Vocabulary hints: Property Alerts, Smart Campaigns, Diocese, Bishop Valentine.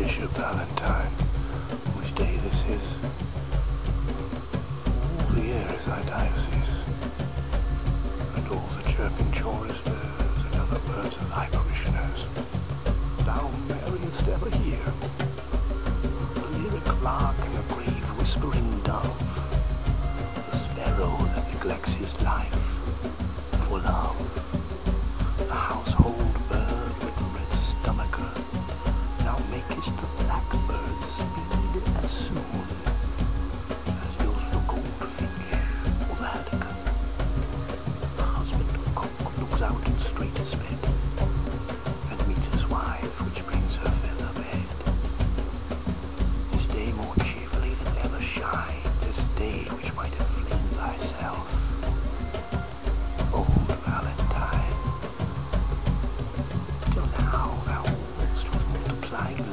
Bishop Valentine, which day this is, all the air is thy diocese, and all the chirping choristers and other birds are thy parishioners. Thou merriest ever hear, the lyric lark and the brave whispering dove, the sparrow that neglects his life for love. Like